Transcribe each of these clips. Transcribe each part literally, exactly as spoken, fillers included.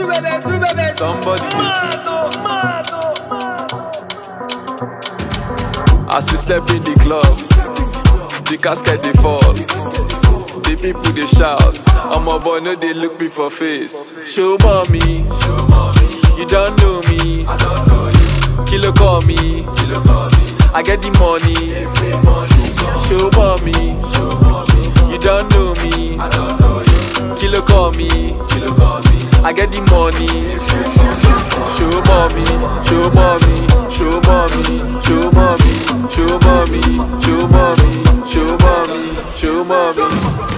two baby, two baby. Somebody Mato, Mato, Mato. As you step in the club, the casket they fall, the people they shout. I'm a boy, no they look me for face. Show mommy, you don't know me. Kilo call me, I get the money. Show mommy, you don't know me. Kilo call me, I get the money. Show mommy, show mommy, show mommy, show mommy, show mommy, show mommy, show mommy, show mommy.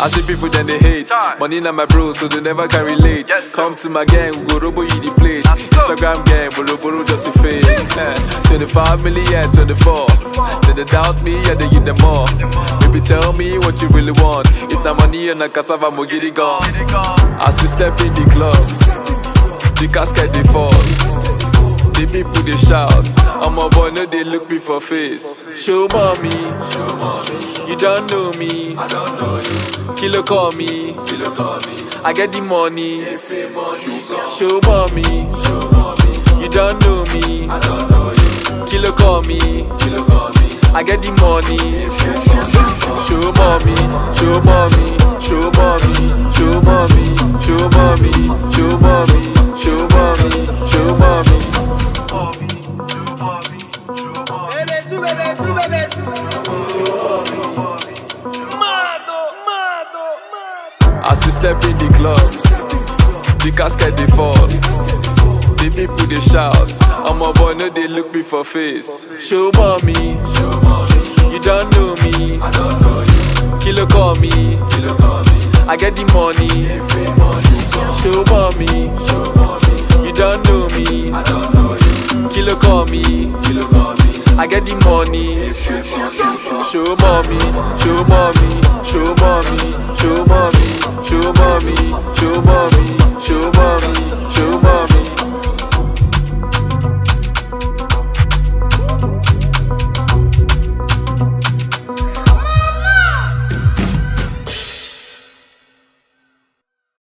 I see people then they hate. Money not my bro, so they never can relate. Come to my gang, we go robo you the place. Instagram gang, boro boro just to fade. twenty-five million, twenty-four. Then they doubt me, yeah they give them more. Baby tell me what you really want. If that money and a cassava, mo get it gone. As we step in the club, the casket they fall, the people they shout. I'm a boy, no they look me for face. Show mommy, you don't know me. Kilo call me, I get the money. Show mommy, you don't know me. Kilo call me, I get the money. Show mommy, show mommy, show mommy, show mommy, show mommy, show mommy, show mommy, show mommy. As we step in the club, the casket they fall, the people they shout. I'm a boy, no they look me for face. Show mommy, you don't know me. Kilo call me, I get the money. Show mommy, you don't know me. Kilo call me, I get the money. Show mommy, show mommy, show mommy, show mommy, show